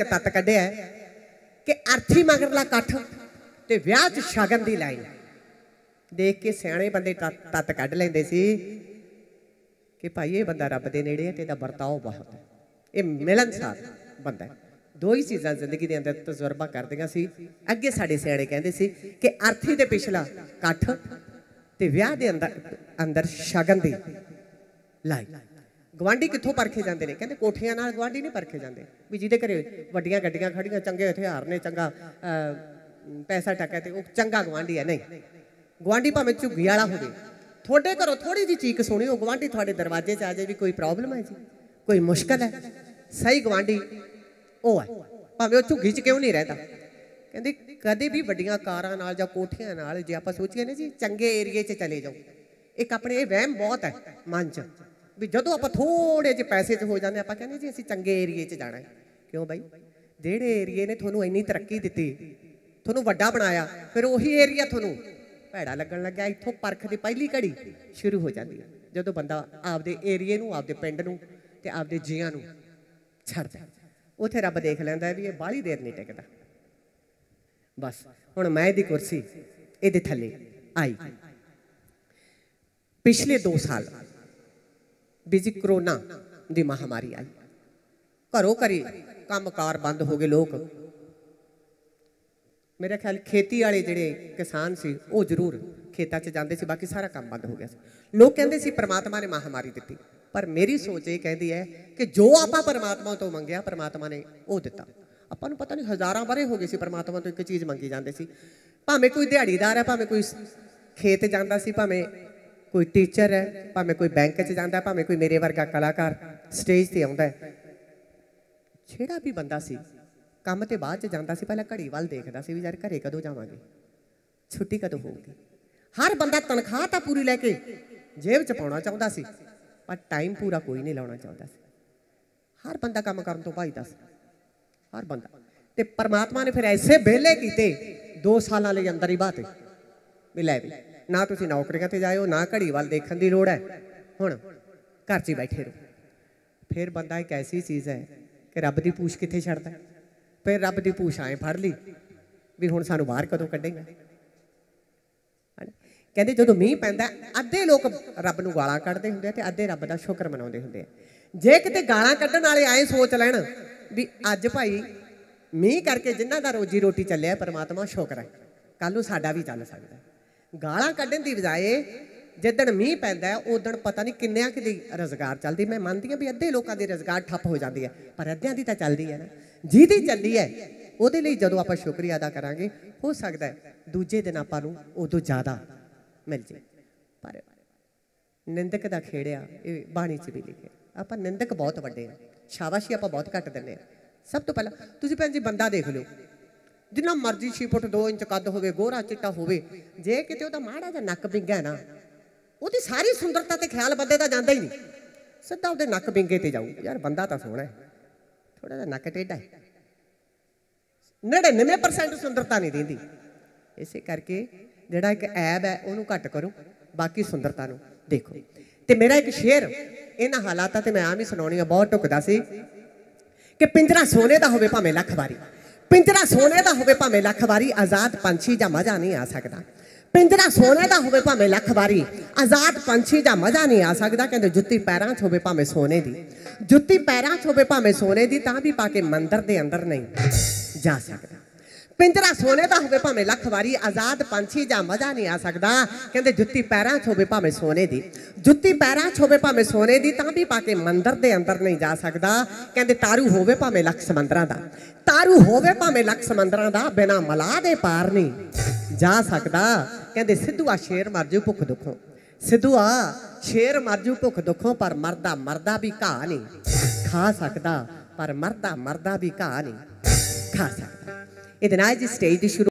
कतात कढ़िया है कि अर्थी मगरला कठ ते विआह च शगन दी लाइन देख के सियाणे बंदे तत कढ़ लेंदे सी कि भाई ये बंदा रब दे नेड़े है ते दा बरताव बहुत है, ये मिलनसार बंदा है। दो ही चीज़ा जिंदगी के अंदर तजुर्बा कर देगा सी। अगे साढ़े सियाणे कहंदे सी कि अर्थी ते पिछला कठ ते विआह दे अंदर अंदर शगन दी लाइन। गुआढ़ी कितों परखे जाते हैं, कहते कोठिया गुआढ़ी नहीं परखे जाते भी जिदे घरे वड्डियां गड्डियां खड़ियां चंगे हथियार ने चंगा पैसा टका तो वह चंगा गुआढ़ी है। नहीं, गुआढ़ी भावें झुग्गी वाला हो, थोड़े घरों थोड़ी जी चीक सुनी वो गुआढ़ी थोड़े दरवाजे से आ जाए भी कोई प्रॉब्लम है जी, कोई मुश्किल है। सही गुआढ़ी वो है भावें वह झुग्गी च क्यों नहीं रहता। कहते कदे भी वड्डियां कारां नाल जां कोठियां नाल जे आपां सोचिए ना जी चंगे एरिए च चले जाओ, एक अपने वहम बहुत है मन च भी जो आप थोड़े जे पैसे हो जाने आप कहने जी असी चंगे एरिए च जाना है। क्यों बई, जेड़े एरिए ने थोनू इन्नी तरक्की दी, थोनू वड्डा बनाया, फिर उही एरिया थोनू भैड़ा लगन लग्या। इत्थों परख की पहली घड़ी शुरू हो जाती है जो बंदा आपदे एरिए नू आपदे पिंड नू ते आपदे जियां नू छड्डदा, उत्थे रब देख लैंदा भी इह बाहली देर नहीं टिकदा। बस हुण मैं दी कुर्सी इहदे थल्ले आई। पिछले 2 साल बिजी करोना की महामारी आई, घरों घरी काम कार बंद हो गए लोग। मेरा ख्याल खेती वाले जिहड़े किसान सी वो जरूर खेतां च जांदे सी, बाकी सारा काम बंद हो गया। लोग कहंदे सी परमात्मा ने महामारी दित्ती, पर मेरी सोच ये कहती है कि जो आपां परमात्मा तो मंगिया परमात्मा ने वो दित्ता। आपां नूं पता नहीं हज़ारां बारे हो गए सी परमात्मा तो एक चीज़ मंगी जांदे सी, भावें कोई दिहाड़ीदार है, भावें कोई खेत जांदा सी, भावें कोई टीचर है, भावें कोई बैंक च जाता है, भावें कोई मेरे वर्गा कलाकार स्टेज पर आउंदा है। जिहड़ा भी बंदा सी काम तो बाद च जांदा सी, पहले घड़ी वाल देखदा सी भी यार घरे कदों जावांगे, छुट्टी कदों होगी। हर बंदा तनखाह तो पूरी लैके जेब च पाउणा चाहुंदा सी, पर टाइम पूरा कोई नहीं लाउणा चाहुंदा सी। हर बंदा काम करन तों भजदा सी, हर बंदा ते परमात्मा ने फिर ऐसे बेले कीते 2 साल लई अंदर ही बाते भी लै भी ना तुसीं नौकरियां ते जाओ ना घड़ी वाल देखण दी लोड़ है, हुण घर च बैठे रहो। फिर बंदा एक ऐसी चीज़ है कि रब दी पूछ कित्थे छड्डदा, फिर रब दी पूछ आए फड़ ली भी हुण सानूं बाहर कदों कढेगा। कहंदे जदों मींह पैंदा अद्धे लोग रब नूं गालां कढदे हुंदे ते अद्धे रब दा शुक्र मनाउंदे हुंदे। जे किते गालां कढण वाले आए सोच लैण भी अज भाई मींह करके जिन्हां दा रोजी रोटी चलिया परमात्मा शुक्र है, कल नूं साडा भी चल सकदा। गालां कढ़न की बजाए जिदन मींह पैंदा उदन पता नहीं किन्नियां कि रोजगार चलती। मैं मानती हूँ भी अद्धे लोगों की रोजगार ठप्प हो जाती है, पर अद्धियां की तो चलती है ना। जिहदी चली है उहदे लई जदों आपां शुक्रिया अदा करांगे हो सकता है दूजे दिन आपां नूं उदों ज़्यादा मिल जाए। पर निंदक दा खेड़िया ये बाणी च भी लिखिया, आपां निंदक बहुत वड्डे हैं, शाबाशी आपां बहुत घट दिंदे हैं। सब तो पहला तुसीं भैण जी बंदा देख लो, जिन्ना मर्जी 6 फुट 2 इंच कद होवे, गोरा चिट्टा होवे, जे किते उहदा माड़ा जिहा नक्क बिंगा ना उहदी सारी सुंदरता ते ख्याल बंदे दा जांदा ही नहीं, सिद्धा उहदे नक्क बिंगे ते जाऊ। यार बंदा तां सोहना है, थोड़ा जिहा नक्क टेढ़ा है, 99% सुंदरता नहीं दिंदी। इसे करके जिहड़ा एक ऐब है उहनूं घट करो, बाकी सुंदरता नूं देखो। ते मेरा एक शेर इन्हां हालातां ते मैं आम ही सुनाउणी आ, बहुत टुकदा सी कि पिंजरा सोने दा होवे भावें लख वारी, पिंजरा सोने का होवे भावें लख वारी, आजाद पंछी जा मजा नहीं आ सकता। पिंजरा सोने का होवे भावें लख वारी, आजाद पंछी जा मजा नहीं आ सकता। कहते जुत्ती पैरां च होवे भावें सोने की, जुत्ती पैरां च होवे भावें सोने की, तां भी पाके मंदिर दे अंदर नहीं जा सकता। पिंजरा सोने का होवे भावें लख वारी, आजाद पंछी जा मजा नहीं आ सकता। कहते जुत्ती पैरां च होवे भावें सोने की, जुत्ती पैरां च होवे भावें सोने की, तां भी पाके मंदिर दे अंदर नहीं जा सकता। कहते तारू होवे भावें लख समंदरां दा, तारू होवे भावें लख समंदरां दा, बिना मलाह दे पार नहीं जा सकता। कहते सिद्धूआ शेर मरजू भुख दुखों, सिद्धूआ शेर मरजू भुख दुखों, पर मरदा मरदा भी घाह नहीं खा सकदा, पर मरदा मरदा भी घाह नहीं खा सकदा। ਇਹਦੇ ਨਾਲ ਜੀ ਸਟੇਜ ਦੀ ਸ਼ੁਰੂ